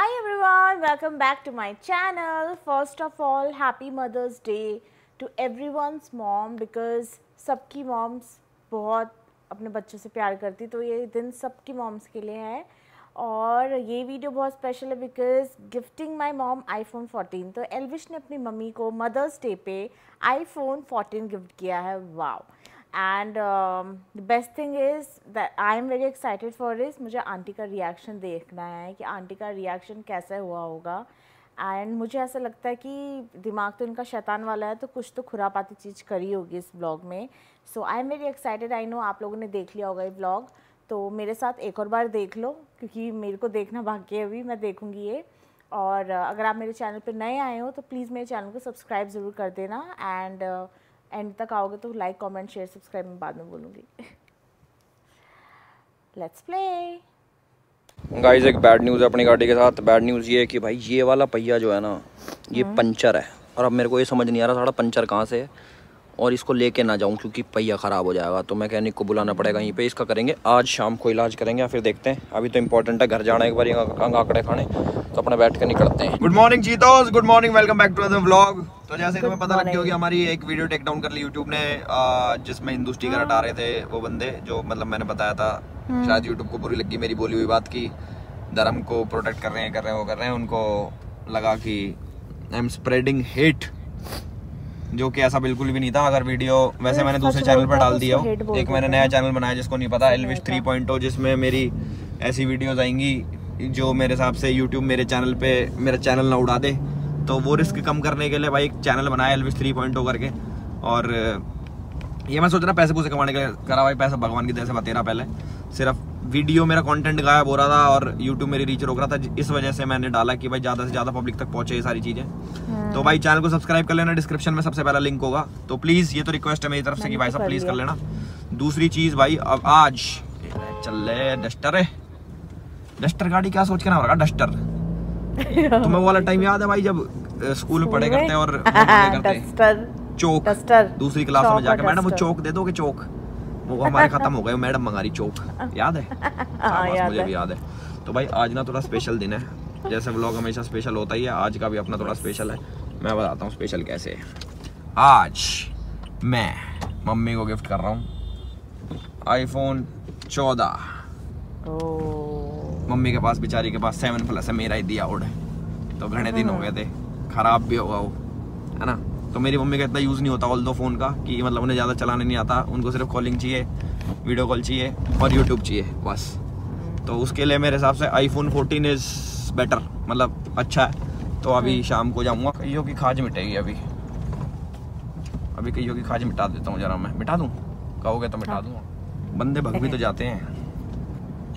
Hi everyone, welcome back to my channel. First of all, happy Mother's Day to everyone's mom because सबकी moms बहुत अपने बच्चों से प्यार करती, तो ये दिन सबकी moms के लिए है। और ये वीडियो बहुत स्पेशल है because gifting my mom iPhone 14। तो एल्विश ने अपनी मम्मी को मदर्स डे पे iPhone 14 गिफ्ट किया है। Wow. And the best thing is that I am very excited for this. मुझे आंटी का रिएक्शन देखना है कि आंटी का रिएक्शन कैसे हुआ होगा। एंड मुझे ऐसा लगता है कि दिमाग तो इनका शैतान वाला है, तो कुछ तो खुरापाती चीज़ करी होगी इस ब्लॉग में। So I am very excited. I know आप लोगों ने देख लिया होगा ये ब्लॉग, तो मेरे साथ एक और बार देख लो क्योंकि मेरे को देखना बाकी है। अभी मैं देखूँगी ये। और अगर आप मेरे चैनल पर नए आए हो तो प्लीज़ मेरे चैनल को सब्सक्राइब ज़रूर कर देना। एंड एंड तक आओगे तो लाइक कमेंट शेयर सब्सक्राइब में बाद में बोलूँगी। Let's play guys. एक बैड न्यूज़ है अपनी गाड़ी के साथ। बैड न्यूज़ ये है कि भाई ये वाला पहिया जो है ना, ये पंचर है। और अब मेरे को ये समझ नहीं आ रहा साला पंचर कहाँ से है, और इसको लेके ना जाऊँ क्योंकि पहिया ख़राब हो जाएगा, तो मैकेनिक को बुलाना पड़ेगा। यहीं पे इसका करेंगे आज शाम को इलाज करेंगे, या फिर देखते हैं। अभी तो इंपॉर्टेंट है घर जाना, एक बार आंकड़े खाने, तो अपने बैठ कर निकलते हैं। गुड मॉर्निंग जीतोस, good morning, welcome back to other vlog. तो जैसे तुम्हें पता लग गया होगी, हमारी एक वीडियो टेक डाउन कर ली यूट्यूब ने, जिसमें हिंदू स्टिकर हटा रहे थे वो बंदे, जो मतलब मैंने बताया था। शायद यूट्यूब को बुरी लगी मेरी बोली हुई बात की धर्म को प्रोटेक्ट कर रहे हैं, कर रहे हैं, वो कर रहे हैं। उनको लगा कि आई एम स्प्रेडिंग हेट, जो कि ऐसा बिल्कुल भी नहीं था। अगर वीडियो वैसे मैंने दूसरे चैनल पर डाल दिया हो, एक मैंने नया चैनल बनाया जिसको नहीं पता, एल्विश 3.0, जिसमें मेरी ऐसी वीडियोस आएंगी जो मेरे हिसाब से यूट्यूब मेरे चैनल पे मेरा चैनल ना उड़ा दे। तो वो रिस्क कम करने के लिए भाई एक चैनल बनाया एल्विश 3.0 करके। और ये मैं सोच रहा पैसे पूसे कमाने के लिए करा, भाई पैसा भगवान की दया से बतेरा। पहले सिर्फ वीडियो मेरा कंटेंट गायब हो रहा था और यूट्यूब मेरी रीच रोक रहा था, इस वजह से मैंने डाला कि भाई ज़्यादा से ज़्यादा पब्लिक तक पहुँचे ये सारी चीज़ें। तो भाई चैनल को सब्सक्राइब कर लेना, डिस्क्रिप्शन में सबसे पहला लिंक होगा। तो प्लीज़ ये तो रिक्वेस्ट है मेरी तरफ से कि भाई साहब प्लीज़ कर लेना। दूसरी चीज़ भाई, अब आज चल रहे डस्टर है। डस्टर गाड़ी क्या सोच के ना हो रहा डस्टर। तुम्हें वो वाला टाइम याद है भाई जब स्कूल में पढ़े करते और चौक, दूसरी क्लास में जाकर मैडम वो चौक दे दो कि चौक, वो हमारे खत्म हो गए, मैडम मंगारी चौक, याद है? मुझे भी याद है। तो भाई आज ना थोड़ा स्पेशल दिन है, जैसे व्लॉग हमेशा स्पेशल होता ही है, आज का भी अपना थोड़ा स्पेशल है। मैं बताता हूँ स्पेशल कैसे है। आज मैं मम्मी को गिफ्ट कर रहा हूँ आईफोन 14। मम्मी के पास बेचारी के पास 7 प्लस है, मेरा ही दिया ओड है, तो घने दिन हो गए थे, खराब भी होगा वो, है ना। तो मेरी मम्मी का इतना यूज़ नहीं होता ऑल दो फ़ोन का, कि मतलब उन्हें ज़्यादा चलाने नहीं आता, उनको सिर्फ कॉलिंग चाहिए, वीडियो कॉल चाहिए और यूट्यूब चाहिए बस। तो उसके लिए मेरे हिसाब से आईफोन 14 इज़ बेटर, मतलब अच्छा है। तो अभी शाम को जाऊँगा, कईयों की खाज मिटेगी। अभी कईयों की खाज मिटा देता हूँ, जरा मैं मिटा दूँ, कहोगे तो मिटा दूँगा। बंदे भग भी तो जाते हैं।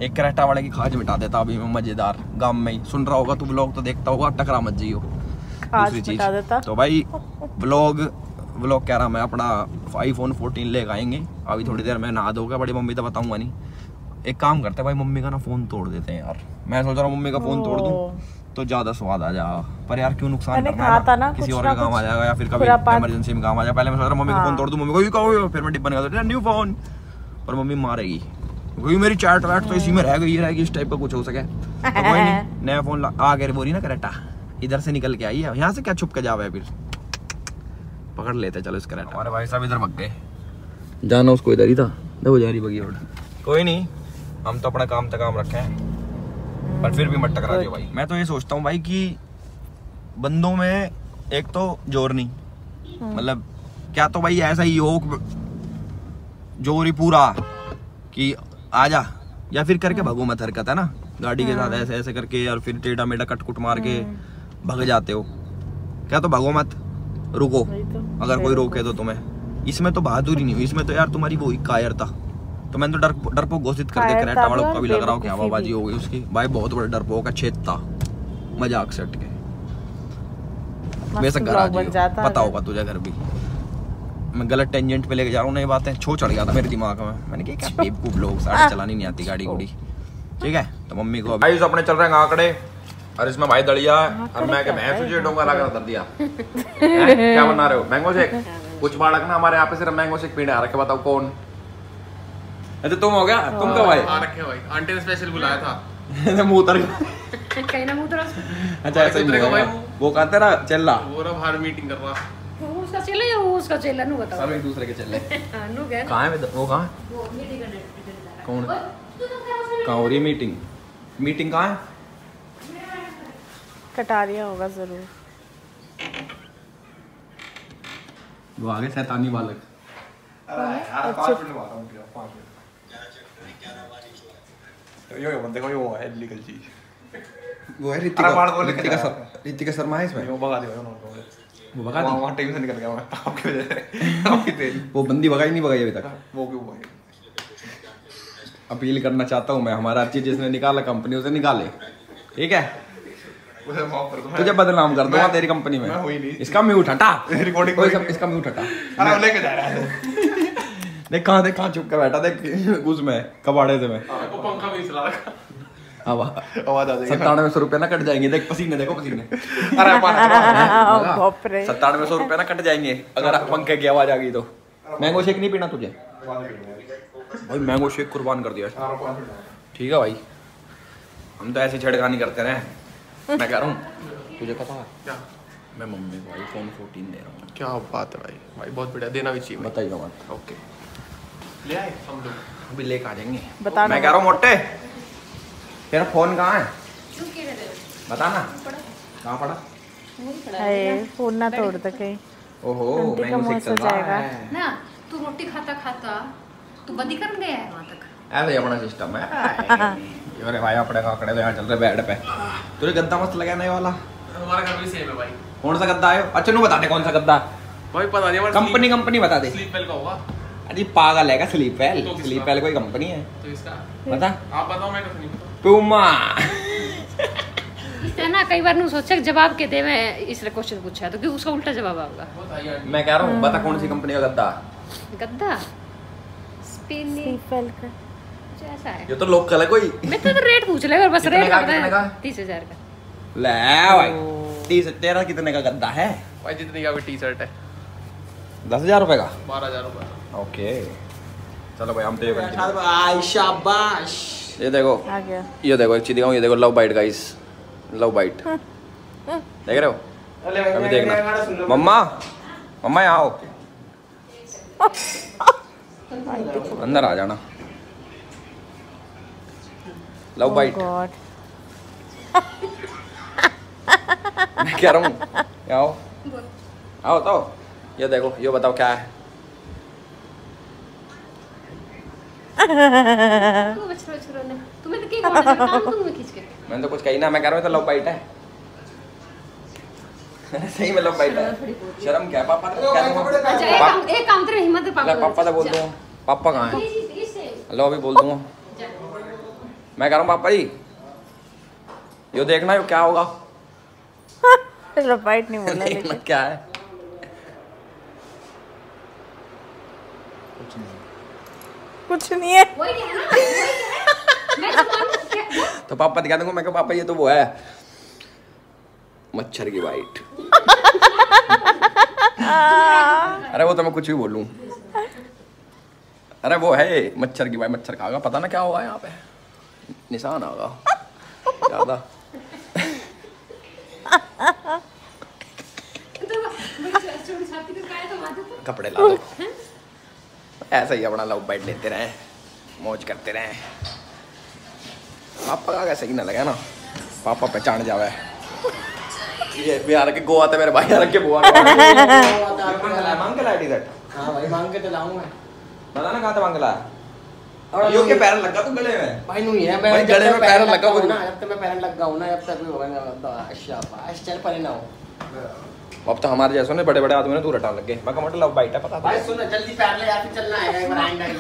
एक कराटा वाले की खाज मिटा देता अभी मैं, मज़ेदार। गाँव में ही सुन रहा होगा तू ब्लॉग, तो देखता होगा, टकरा मत जाइयो। दूसरी चीज़ तो भाई व्लॉग कह रहा मैं अपना आईफोन 14 लेकर आएंगे। अभी थोड़ी देर में नहा धोगा, बड़ी मम्मी तो बताऊंगा नहीं। एक काम करते हैं भाई, मम्मी का ना फ़ोन तोड़ देते हैं यार। मैं सोच रहा हूँ मम्मी का फ़ोन तोड़ दूँ तो ज़्यादा स्वाद आ जाएगा, पर यार क्यों नुकसान करना ना, किसी और का काम आ जाएगा या फिर कभी इमरजेंसी में काम आ जाएगा। पहले मैं सोच रहा मम्मी का फ़ोन तोड़ दूँ, मम्मी को भी कहो, फिर मैं टिप्पणी कर देता न्यू फ़ोन, और मम्मी मारेगी क्योंकि मेरी चैट वैट तो इसी में रह गई रहेगी, इस टाइप का कुछ हो सके। नया फ़ोन आ गया, बोरी ना करेटा इधर से निकल के आई है, यहाँ से क्या छुप के जावे, फिर पकड़ लेते चलो इसका। अरे भाई साहब इधर भग गए, जाना उसको इधर ही था, देखो जा रही बगी। और कोई नहीं, हम तो अपना काम तक काम रखे हैं, पर फिर भी मत टकरा दियो भाई। मैं तो ये सोचता हूँ भाई कि बंदों में एक तो जोर नहीं, मतलब क्या तो भाई ऐसा ही योग जोर ही पूरा कि आजा, या फिर करके भगो मत हरकत, है ना, गाड़ी के साथ ऐसे ऐसे करके और फिर टेढ़ा मेढ़ा कटकुट मार के भग जाते हो। क्या तो भगो मत, रुको, तो अगर कोई रोके तो तुम्हें। इसमें तो बहादुरी नहीं हुई, इसमें तो यार तुम्हारी वो कायरता। तो मैंने तो डरपोक घोषित कर दिया कराटा वालों को, भी लग रहा हो कि हवाबाजी हो गई उसकी। भाई बहुत बड़ा डरपोक का छेद था, मजाक से हट के। वैसे घर आ जाए, पता होगा तुझे घर भी। मैं गलत टेंजेंट पे लेके जा रहा हूँ, नई बातें छो चढ़ गया था मेरे दिमाग में। मैंने कहा क्या बेवकूफ लोग, साड़ी चलानी नहीं आती, गाड़ी घोड़ी। ठीक है, तो मम्मी को भाई अपने चल रहे हैं आंकड़े, और इसमें भाई दलिया है, और मैं तुझे डोंगा लगा कर दिया। क्या बना रहे हो? Mango shake. कुछ बार रखना, हमारे यहाँ पे सिर्फ मैंगो शेक पीने आ रखे, बताओ कौन? अच्छा तुम हो गया, तुम कब आए? आंटी ने स्पेशल बुलाया था। मुंह उतर गया। कहीं ना मुंह अच्छा ऐसा ही भाई वो कहते ना चल्ला वो रहा बाहर मीटिंग कर रहा वो उसका चल्ला या वो उसका चल्ला नु बताओ सब एक दूसरे के चल्ले हां नु गए कहां है वो कहां वो मीटिंग करने कौन कहां हो रही मीटिंग मीटिंग कहां है कटारिया होगा जरूर वो आगे शैतानी बालक अरे यार 5 मिनट मारता हूं तेरा 5 मिनट यो बंदे को यो है लीगल चीज वो है ऋतिका शर्मा है इसमें वो भगा दिया उन्होंने वो भगा दिया वहां टीम से निकल गया मैं आपकी वजह से आपकी तेरी वो बंदी भगाई नहीं भगाई अभी तक वो क्यों भगाई अपील करना चाहता हूं मैं हमारा अर्चित जिसने निकाला कंपनी उसे निकाले ठीक है उसे माफ कर दो तुझे बदनाम कर दूंगा तेरी कंपनी में मैं हुई नहीं इसका म्यूट हटा रिकॉर्डिंग को इसका म्यूट हटा अरे लेके जा रहा है देख कहां देख कहां चुप के बैठा देख उसमें कबाड़े से मैं वो पंखा भी चला रखा आवाज आ जाएगी 9700 रुपए ना कट जाएंगे देख पसीने देखो पसीने अरे बाप रे 9700 रुपए ना कट जाएंगे अगर पंखे की आवाज आ गई तो मैंगो शेक नहीं पीना तुझे भाई मैंगो शेक कुर्बान कर दिया ठीक है भाई हम तो ऐसी छेड़खानी करते रहे मैं कह रहा हूं तुझे पता है क्या मैं मम्मी को iPhone 14 दे रहा हूं क्या बात है भाई भाई बहुत बढ़िया देना भी चाहिए बताइए मत ओके ले आए हम लोग अभी लेके आ जाएंगे बता मैं कह रहा हूं मोटे तेरा फोन कहां है चुप के रह बता ना कहां पड़ा नहीं पड़ा है फोन ना तोड़ तक है ओहो मैं उसे चल जाएगा ना तू रोटी खाता खाता तू बंदी कर गया है वहां तक अरे अपना सिस्टम है अरे भाई अपने काकड़े यहां चल रहे बेड पे तुझे गंदा मस्त लगाने वाला हमारा घर भी सेम है भाई कौन सा गद्दा है अच्छा नु बता दे कौन सा गद्दा भाई पता नहीं हमारा कंपनी बता दे स्लीप वेल का होगा अरे पागल है का स्लीप वेल कोई कंपनी है तो इसका बता आप बताओ मैं कुछ नहीं पता पुमा इसने ना कई बार नु सोचा जवाब के देवे इसने क्वेश्चन पूछा तो कि उसका उल्टा जवाब आएगा मैं कह रहा हूं बता कौन सी कंपनी का गद्दा गद्दा स्लीप वेल का जैसा है ये तो लोकल है कोई मैं तो रेट पूछ लेगा बस रेट बता 30000 का ले भाई तेरा कितने का गद्दा है भाई जितने का भी टी शर्ट है 10,000 रुपए का 12,000 रुपए ओके चलो भाई हम तो ये शाबाश ये देखो आ गया ये देखो एक चीज दिखाऊं ये देखो love bite guys love bite देख रहे हो अभी देखना मम्मा मम्मा यहां आओ अंदर आ जाना लव बाइट मैं कह रहा हूँ आओ आओ तो ये देखो ये बताओ क्या है मैंने तो कुछ कही ना मैं कह रहा हूँ तो लव बाइट है सही में लव बाइट है शर्म क्या पापा एक काम तेरे हिम्मत पापा पापा तो बोल दूँ पापा कहाँ है लो अभी बोल दूँगा मैं कह रहा हूँ पापा जी यो देखना यो क्या होगा बाइट नहीं बोला लेकिन क्या है कुछ नहीं है वही है ना मैं तो पापा दिखा दूंगा मैं कहा पापा ये तो वो है मच्छर की बाइट अरे वो तो मैं कुछ भी बोलूं अरे वो है मच्छर की बाइट मच्छर खाएगा पता ना क्या होगा यहाँ पे निशान आगा ज्यादा कपड़े ला दो ऐसा ही अपना लव बाइट लेते रहे मौज करते रहे पापा का सही ना लगा ना पापा पहचान जावे ये बिहार के गोवा था मेरे भाई यार के बुआ मांगला टी-शर्ट हां भाई मांग के तो लाऊं मैं पता ना कहां था मांगला और यो के पैर लगा तू गले में भाई नहीं है मैं गले में पैर लगा हूं ना जब तक मैं पैर लगा हूं ना जब तक भी होगा ना शाबाश चल परे ना हो अब तो हमारे जैसों ने बड़े-बड़े आदमी ने दूर हटाने लग गए मैं कमट लव बाइट है पता भाई सुन जल्दी पैर ले यार चलना है एक बार आइंदा ही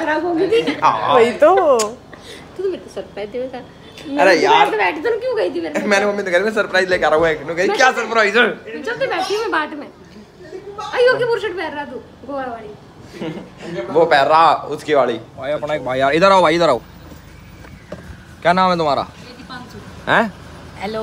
खराब होगी वही तो तू मेरे को सरप्राइज देगा अरे यार तो बैठ तो क्यों गई थी मेरे मैंने मम्मी ने कह रही सरप्राइज लेके आ रहा हूं एक ने कही क्या सरप्राइज है चलते बैठी मैं बाट में आयो के बुरशट पहन रहा तू गोवा वाली वो पहन रहा उसकी वाली भाई अपना एक भाई यार इधर आओ भाई इधर आओ क्या नाम है तुम्हारा दीपांशु हैं हेलो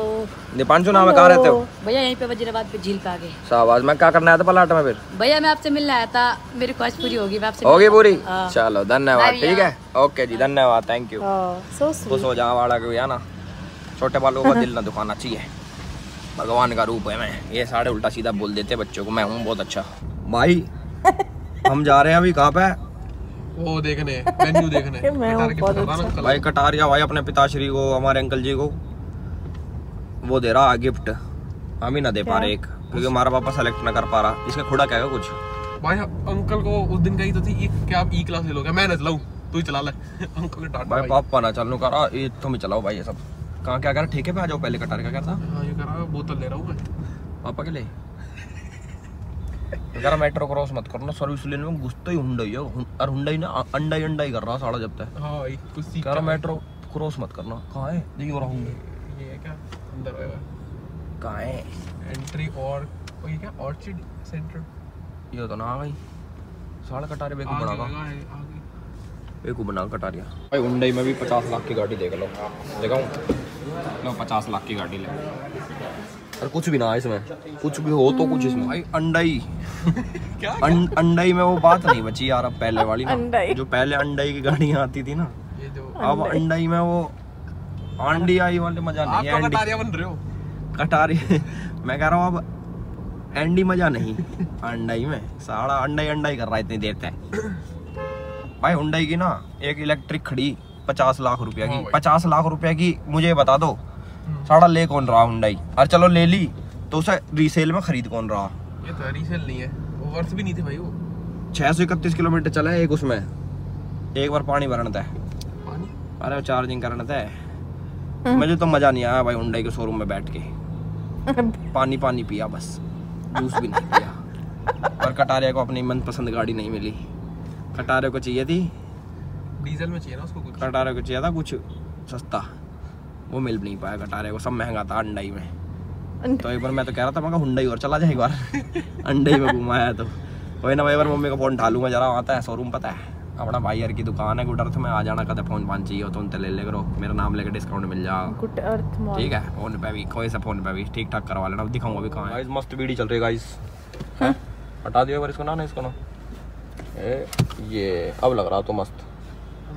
दीपांशु नाम है कहाँ रहते हो भैया यहीं पे वजीराबाद पे झील पे आ गए शाबाश मैं क्या करना आया था पलाट में फिर भैया मैं आपसे मिलने आया था मेरी ख्वाहिश पूरी होगी मैं आपसे होगी पूरी चलो धन्यवाद ठीक है ओके जी धन्यवाद थैंक यू खुश हो जाओ वाड़ा को ना छोटे बालों का दिल ना दुखाना चाहिए, भगवान का रूप है। मैं ये सारे उल्टा सीधा बोल देते बच्चों को, मैं हूँ बहुत अच्छा भाई। हम जा रहे हैं अभी कहाँ पे वो देखने, मेन्यू देखने। भाई कटारिया भाई अपने पिताश्री को, हमारे अंकल जी को वो दे रहा गिफ्ट, हम ही ना दे पा रहे एक, क्योंकि हमारा पापा सेलेक्ट ना कर पा रहा। इसका खुड़ा क्या है कुछ भाई, अंकल को उस दिन कही तो थी क्या आप ई क्लास ले लोगे, मैं ना चलाऊं तू ही चला ले। अंकल ने डांटा भाई, पापा ना चलने कह रहा ये तुम ही चलाओ भाई। ये सब कहां क्या कर, ठेके पे आ जाओ पहले। कटार क्या करता, हां ये कह रहा बोतल ले रहा हूं मैं पापा के लिए। कह रहा मेट्रो क्रॉस मत करना, सर्विस लेन में घुसते ही हुंडई है, और हुंडई ना अंडा अंडा ही कर रहा साला जब तक। हां भाई कुछ सीख, कह रहा मेट्रो क्रॉस मत करना। कहां है देखिए, और होंगे ये है क्या अंदर है, कहां है एंट्री और ये क्या ऑर्चिड सेंटर, ये तो ना भाई साला कटारे बेकू बना का बेकू बना कटारिया भाई। हुंडई में भी 50 लाख की गाड़ी देख लो, दिखाऊं लो 50 लाख की गाड़ी ले, और कुछ भी ना इसमें, कुछ भी हो तो कुछ इसमें भाई अंडाई। क्या अंडाई में वो बात नहीं बची यार अब पहले वाली ना, जो पहले अंडाई की गाड़ियां आती थी ना, अब अंडाई में वो आंडी आई वाले मजा नहीं है। आप कटारिया बन रहे हो, कटारिया मैं कह रहा हूँ अब एंडी मजा नहीं, अंडाई में साला अंडाई अंडाई कर रहा है इतनी देर तक भाई। हुंडई की ना एक इलेक्ट्रिक खड़ी 50 लाख रुपया की, 50 लाख रुपया की मुझे बता दो साला ले कौन रहा हुंडई, और चलो ले ली तो उसे रीसेल में खरीद कौन रहा। ये तो रीसेल नहीं है, वो वर्थ भी नहीं थे भाई। वो 631 किलोमीटर चला है एक, उसमें एक बार पानी भरना था, अरे चार्जिंग करना था। मुझे तो मजा नहीं आया भाई हुंडई के शोरूम में बैठ के, पानी पानी पिया बस, जूस भी नहीं पिया। और कटारिया को अपनी मनपसंद गाड़ी नहीं मिली, कटारिया को चाहिए थी डीजल में, चाहिए ना उसको कुछ, कटारिया को चाहिए था कुछ सस्ता, वो मिल नहीं पाया कटारिया को, सब महंगा था अंडाई में। तो एक बार मैं तो कह रहा था मैं हुंडई और चला जाए एक बार, अंडाई में घुमाया तो वही ना। एक बार मम्मी का फ़ोन ढालूंगा जरा, आता है शोरूम पता है अपना भाई यार की दुकान है गुड अर्थ में, आ जाना कहते फोन पान चाहिए हो तो उनसे ले ले करो, मेरा नाम लेकर डिस्काउंट मिल जाएगा गुड अर्थ मॉल, ठीक है। फोन पे भी कोई सा फोन पे भी ठीक ठाक करवा लेना, दिखाऊंगा अभी कहाँ है। गाइस मस्त वीडियो चल रही है गाइस, हटा दियो एक बार इसको ना, ना इसको ना ये अब लग रहा तो मस्त।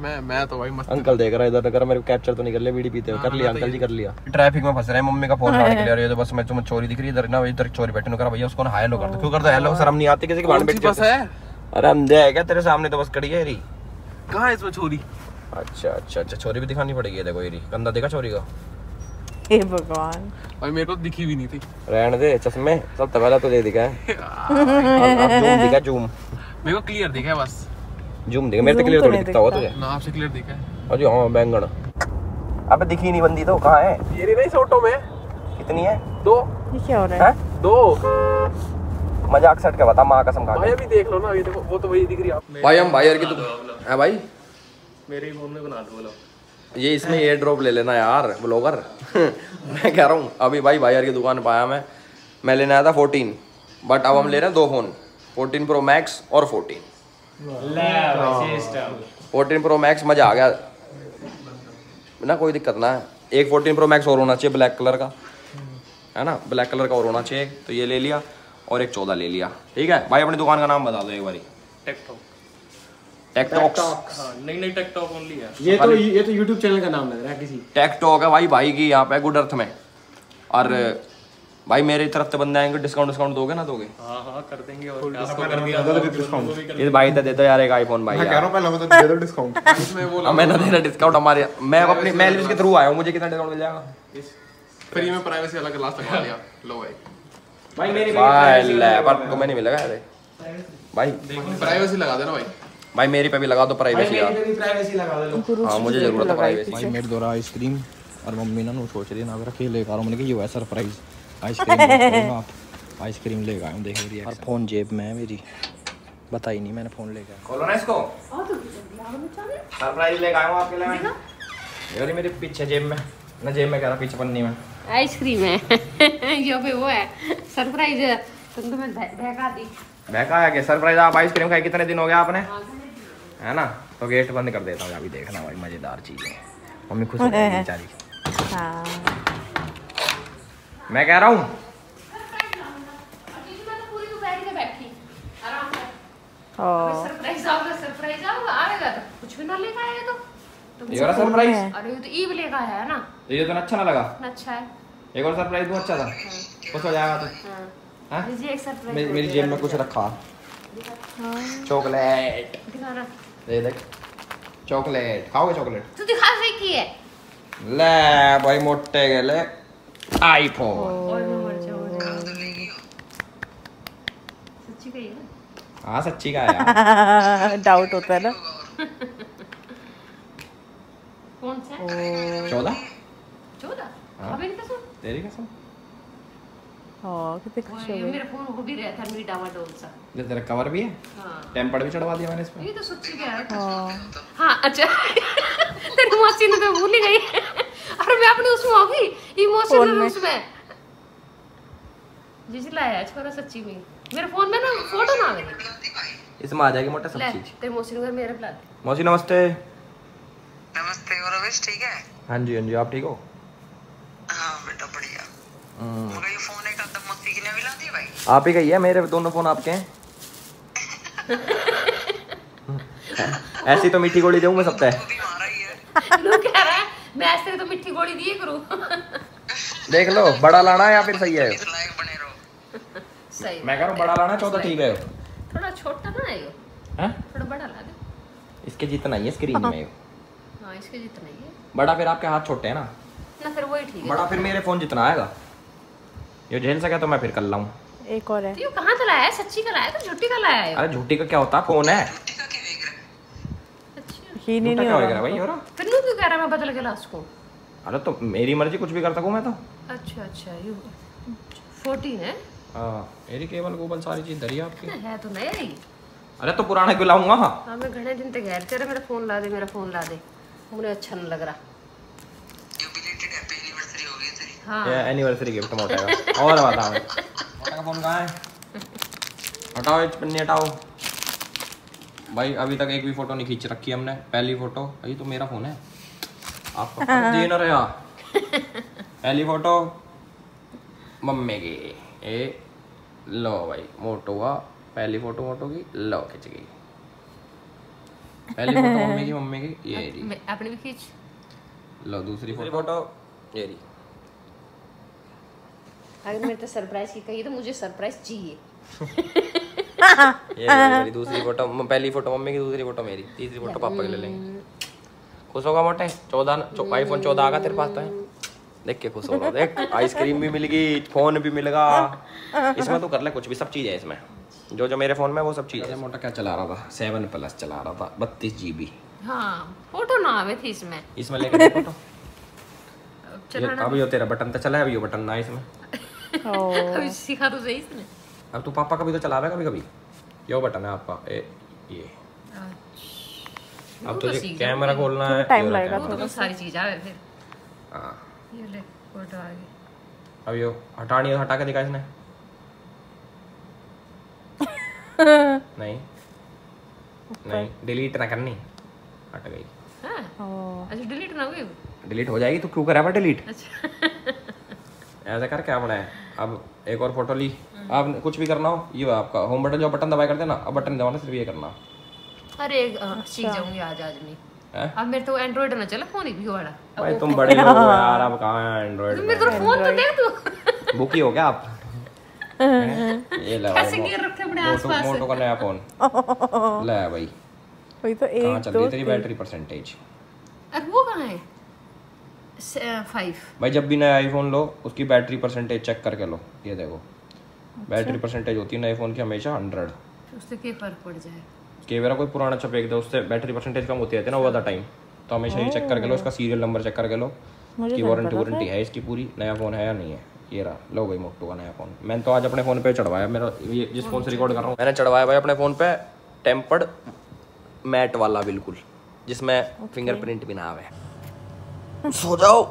मैं तो भाई मस्त, अंकल देख रहा है इधर, अगर मेरे को कैप्चर तो नहीं कर लिया, बीड़ी पीते हुए कर लिया अंकल जी कर लिया। ट्रैफिक में फंस रहे हैं, मम्मी का फोन आने के लिए, तो बस मैं तुम्हें चोरी दिख रही है इधर ना, इधर चोरी बैठने कर भैया उसको ना हेलो कर दो, क्यों कर दो हेलो, शर्म नहीं आती किसी के बाहर बैठते है। अरे हम दे क्या तेरे सामने तो बस कड़ी है री, कहाँ है इसमें छोरी। अच्छा अच्छा अच्छा छोरी भी दिखानी पड़ेगी, देखो ये री कंधा देखा छोरी का, हे भगवान भाई मेरे को दिखी भी नहीं थी, रहने दे चश्मे सब तबला तो दे दिखा है। जूम दिखा, जूम मेरे को क्लियर दिखा है बस, जूम दिखा मेरे तो क्लियर थोड़ी दिखता हो तुझे ना, आपसे क्लियर दिखा है। अरे हां बैंगन, अबे दिखी नहीं बंदी तो कहां है ये री, नहीं फोटो में कितनी है, दो ये क्या हो रहा है, दो मजाक सेट के बता मां कसम खा के। भाई अभी देख लो ना ये देखो, वो तो वही दिख रही है आपने भाई। हम भाई यार की तो है भाई, मेरे ही फोन में बना दो, बोलो ये इसमें एयर ड्रॉप ले लेना यार ब्लॉगर। मैं कह रहा हूँ अभी भाई भाई यार की दुकान पे आया मैं लेने आया था 14, बट अब हम ले रहे हैं दो फोन, 14 प्रो मैक्स और 14 प्रो मैक्स। मजा आ गया ना, कोई दिक्कत ना है। एक 14 प्रो मैक्स और होना चाहिए ब्लैक कलर का, है ना, ब्लैक कलर का और होना चाहिए, तो ये ले लिया, और एक 14 ले लिया। ठीक है भाई अपनी दुकान का नाम बता दो एक बारी। Tech talks. हाँ, नहीं टेक टॉक ओनली है। ये तो YouTube चैनल का नाम लग रहा है किसी। टेक टॉक है भाई की यहाँ पे गुड अर्थ में। और भाई मेरी तरफ से बंदे आएंगे, डिस्काउंट दोगे ना? दोगे? हाँ, कर देंगे। और ये भाई तो दे दो यार एक आईफोन भाई। मैं कह रहा हूँ पहले वो तो दे दो डिस्काउंट। मैं ना देना डिस्काउंट हमारे, मैं अपने मैं एल्विश के थ्रू आया हूँ, मुझे कितना डिस्काउंट मिल जाएगा? फ्री में प्राइवेसी अलग क्लास लगा लिया। लो भाई भाई मेरी को मैंने भी लगाया रे भाई, प्राइवेसी लगा देना भाई, भाई मेरी पे भी लगा दो प्राइवेसी यार, हाँ मुझे जरूरत है प्राइवेसी। भाई मेरे दो आइसक्रीम, और मम्मी ना वो सोच रही है ना अगर अकेले खा रहा हूँ, मैंने कहा ये है सरप्राइज आइसक्रीम, आप आइसक्रीम ले गए देख रही है। और फोन जेब में है मेरी, पता ही नहीं मैंने फोन ले गया, खोलो ना इसको, सरप्राइज ले गया हूँ आपके लिए। यार मेरे पीछे जेब में ना, जेब में कह रहा पीछे पन्नी में आइसक्रीम है। यो पे वो है सरप्राइज, तुम तो मैं बहका दी, बहका है क्या सरप्राइज? आप आइसक्रीम खाए कितने दिन हो गया आपने, है ना? तो गेट बंद कर देता हूँ अभी, देखना भाई मजेदार चीज है, मम्मी खुश हो जाएगी बेचारी। हाँ मैं कह रहा हूँ सरप्राइज आओ, सरप्राइज आओ, आएगा तो कुछ भी ना लेकर आएगा तो ये वाला सरप्राइज। अरे ये तो ईव लेगा है ना, ये तो अच्छा ना लगा। अच्छा है, एक और सरप्राइज बहुत अच्छा था। कुछ हो जाएगा तो। हां जी, एक सरप्राइज मेरी जेब में कुछ रखा। चॉकलेट दिखा ना, ये देख चॉकलेट। खाओगे चॉकलेट? तू दिखा सही की है। ले भाई मोटे गेले आईफोन। और मैं मर जाऊंगी। सच्ची कही है? हां सच्ची का यार। डाउट होता है ना। कौन सा? 14 अबे कितना सो तेरी कसम। हां कितने खुश हो गए। मेरा फोन हो भी रहा था मेरी डावाडोल सा। ये तेरा कवर भी है। हां टेम्पर्ड भी चढ़वा दिया मैंने इस पे। ये तो सच्ची क्या है। हां हां अच्छा तेरी मौसी ने तो भूल ही गई। अरे मैं अपने उसमें हो गई इमोशनल उसमें। जिस लाया छोरा सच्ची में मेरे फोन में ना फोटो ना आवे इसमें आ जाएगी मोटा सब चीज। तेरे मौसी ने मेरे बुला दी। मौसी नमस्ते। नमस्ते और अवेश ठीक है? हां जी हां जी, आप ठीक हो? हां बेटा बढ़िया। मगर ये फोन एक आदम मस्ती की ने मिला दी भाई। आप ही कही है मेरे दोनों फोन आपके हैं। ऐसी तो मीठी गोली देऊं मैं सबते। तू भी मारा ही है। लो कह रहा है मैं ऐसे तो मीठी गोली दिए करूं। देख लो बड़ा लाना या फिर सही है। लाइक बने रहो। सही मैं कह रहा हूं बड़ा लाना 14 ठीक है। थोड़ा छोटा ना है यो। हैं थोड़ा बड़ा ला दे। इसके जितना ही है स्क्रीन में यो। हां इसके जितना ही है। बड़ा फिर आपके हाथ छोटे है ना। ना फिर वही ठीक है। बड़ा फिर मेरे फोन जितना आएगा। ये झेल सका तो मैं फिर कर लाऊं। एक और है। तू कहां से लाया है? सच्ची का लाया तो झूठी का लाया है? अरे झूठी का क्या होता फोन है। झूठी का क्या देख रहा है? अच्छा ही नहीं हो रहा भाई हो रहा। फिर क्यों कह रहा मैं बदल के ला उसको। अरे तो मेरी मर्जी कुछ भी कर सकूं मैं तो। अच्छा अच्छा ये 14 है। हां मेरी केबल गोबल सारी चीज धरी आपकी है तो नया ही। अरे तो पुराना क्यों लाऊंगा। हां मैं घने दिन तक घेरते रहे मेरा फोन ला दे मेरा फोन ला दे। मुझे अच्छा नहीं लग रहा। जुबिलेटेड हैप्पी एनिवर्सरी हो गई तेरी। हां ये एनिवर्सरी गिफ्ट मोटा का। और बताओ मोटा का फोन कहां है? हटाओ ये पन्नी हटाओ भाई। अभी तक एक भी फोटो नहीं खींच रखी हमने। पहली फोटो ये तो मेरा फोन है आपका फोन दे ना रहा। पहली फोटो मम्मी की। ए लो भाई मोटो का पहली फोटो मोटो की लो खींच गई। पहली फोटो मम्मी की ये रही। आपने भी खींच लो। दूसरी फोटो ये रही। अगर मेरे तो सरप्राइज की कही तो मुझे सरप्राइज चाहिए। ये मेरी दूसरी फोटो। पहली फोटो मम्मी की, दूसरी फोटो मेरी, तीसरी फोटो पापा की ले लेंगे। खुश होगा मोटे। 14 आईफोन 14 आगा तेरे पास तो है। देख के खुश होगा। देख आइसक्रीम भी मिल गई, फोन भी मिल गया। इसमें तो कर ले कुछ भी, सब चीज है इसमें। जो जो मेरे फोन में वो सब चीज है। मोटा क्या चला रहा था? 7 प्लस चला रहा था, 32 GB। हाँ फोटो ना आवे थी इसमें। इसमें लेके फोटो चलाना। अब यो तेरा बटन तो चला है, अब यो बटन ना इसमें। अब सीखा तो सही इसने। अब तू पापा का भी तो चलावे कभी कभी। यो बटन है आपका ये। अब तुझे कैमरा खोलना है, टाइम लगेगा तो सारी चीज आवे फिर। हां ये ले फोटो आ गई। अब यो हटानी है, हटा के दिखा इसने। नहीं नहीं डिलीट ना करनी। हट गई। हां अच्छा डिलीट ना हुई। डिलीट हो जाएगी तो क्यों करा डिलीट। अच्छा ऐसा कर क्या बना है। अब एक और फोटो ली। आप कुछ भी करना हो ये आपका होम बटन जो बटन दबाए करते ना। अब बटन दबाना सिर्फ ये करना। अरे सीख जाऊंगी आज में। अब मेरे तो एंड्रॉइड ना चला फोन ही भी वाला। भाई तुम बड़े हो यार, अब कहां है एंड्रॉइड। मेरा फोन तो देख तू। भूखी हो क्या आप? ये ला कैसे गिर रखे अपने आसपास। मोटो का नया फोन ले भाई। वही तो एक चल रही तेरी बैटरी परसेंटेज। अरे वो कहां है? 5 भाई। जब भी नया आईफोन लो उसकी बैटरी परसेंटेज चेक करके लो। ये देखो बैटरी परसेंटेज होती है नए फोन की हमेशा 100। उससे क्या फर्क पड़ जाए? कैमरा कोई पुराना छपेक दे उससे बैटरी परसेंटेज कम होती है ना ज्यादा टाइम। तो हमेशा ये चेक करके लो, इसका सीरियल नंबर चेक करके लो कि वारंटी है इसकी पूरी, नया फोन है या नहीं है। ये रहा लो भाई मोटू का नया फोन। मैंने तो आज अपने फोन पे चढ़वाया। मेरा ये जिस फोन से रिकॉर्ड कर रहा हूँ मैंने चढ़वाया भाई अपने फोन पे टेम्पर्ड मैट वाला बिल्कुल, जिसमें फिंगरप्रिंट भी ना आवे। सो जाओ।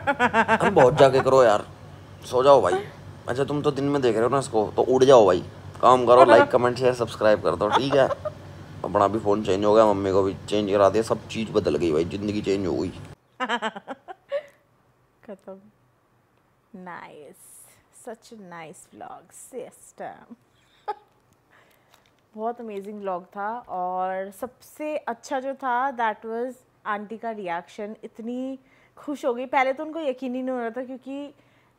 अरे बहुत जाके करो यार, सो जाओ भाई। अच्छा तुम तो दिन में देख रहे हो ना इसको, तो उड़ जाओ भाई। काम करो, लाइक कमेंट शेयर सब्सक्राइब कर दो ठीक है। अपना भी फोन चेंज हो गया, मम्मी को भी चेंज करा दिया, सब चीज बदल गई भाई, जिंदगी चेंज हो गई। Nice, such a nice vlog system. बहुत amazing vlog था। और सबसे अच्छा जो था that was आंटी का रिएक्शन, इतनी खुश हो गई। पहले तो उनको यकीन ही नहीं हो रहा था क्योंकि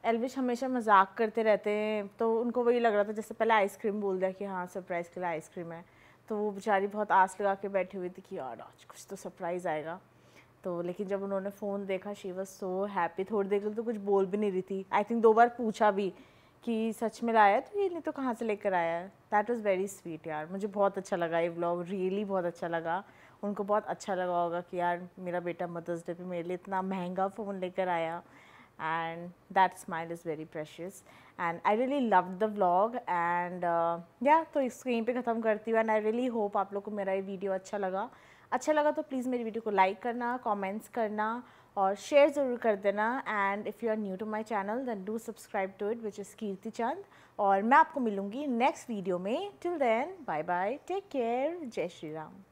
एल्विश हमेशा मजाक करते रहते हैं, तो उनको वही लग रहा था जैसे पहले आइसक्रीम बोल दिया कि हाँ सरप्राइज़ के लिए आइसक्रीम है, तो वो बेचारी बहुत आस लगा के बैठी हुई थी कि यार आज कुछ तो सरप्राइज़ आएगा। तो लेकिन जब उन्होंने फ़ोन देखा शी वॉज सो हैप्पी। थोड़ी देर के लिए तो कुछ बोल भी नहीं रही थी, आई थिंक दो बार पूछा भी कि सच में लाया है तो ये नहीं तो कहाँ से लेकर आया है। दैट वाज वेरी स्वीट यार, मुझे बहुत अच्छा लगा ये व्लॉग, रियली बहुत अच्छा लगा। उनको बहुत अच्छा लगा होगा कि यार मेरा बेटा मदर्स डे पे मेरे लिए इतना महंगा फ़ोन लेकर आया। And that smile is very precious and I really loved the vlog and या तो इसको यहीं पे ख़त्म करती हूँ। एंड आई रियली होप आप लोग को मेरा ये वीडियो अच्छा लगा। अच्छा लगा तो प्लीज़ मेरी वीडियो को लाइक करना, कमेंट्स करना और शेयर ज़रूर कर देना। And if you are new to my channel then do subscribe to it which is Kirti Chand, और मैं आपको मिलूँगी नेक्स्ट वीडियो में। Till then bye bye, take care, जय श्री राम।